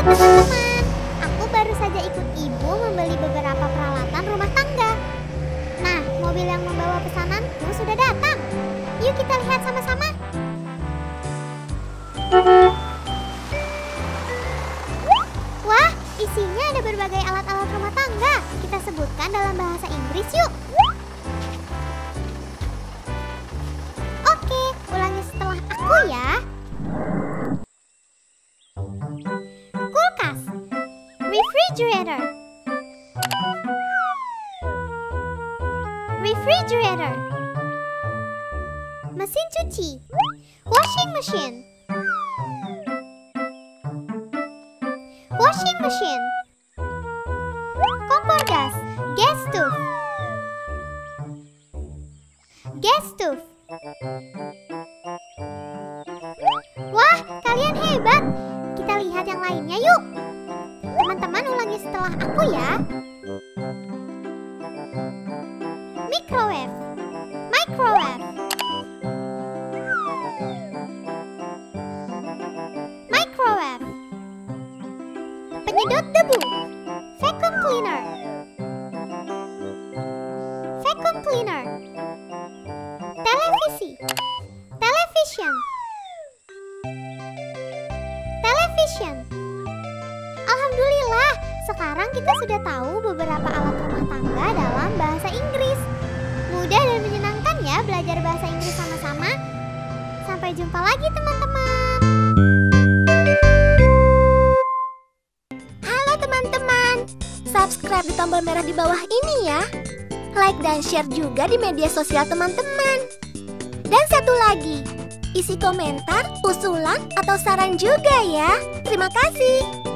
teman-teman, aku baru saja ikut ibu membeli beberapa peralatan rumah tangga. Nah, mobil yang membawa pesananku sudah datang. Yuk kita lihat sama-sama. Wah, isinya ada berbagai alat-alat rumah tangga. Kita sebutkan dalam bahasa Inggris yuk. Oke, ulangi setelah aku ya. Kulkas, refrigerator, refrigerator, mesin cuci, washing machine, washing machine, kompor gas, gas stove, gas stove. Wah, kalian hebat. Kita lihat yang lainnya yuk. Teman-teman ulangi setelah aku ya. Microwave, microwave, microwave. Penyedot debu, vacuum cleaner, vacuum cleaner. Televisi, television, television. Alhamdulillah, sekarang kita sudah tahu beberapa alat rumah tangga dalam bahasa Inggris. Mudah dan menyenangkan ya belajar bahasa Inggris sama-sama. Sampai jumpa lagi teman-teman. Halo teman-teman, subscribe di tombol merah di bawah ini ya. Like dan share juga di media sosial teman-teman. Dan satu lagi, isi komentar, usulan, atau saran juga ya. Terima kasih.